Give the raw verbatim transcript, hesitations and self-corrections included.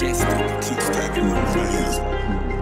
Just keep stacking them fans.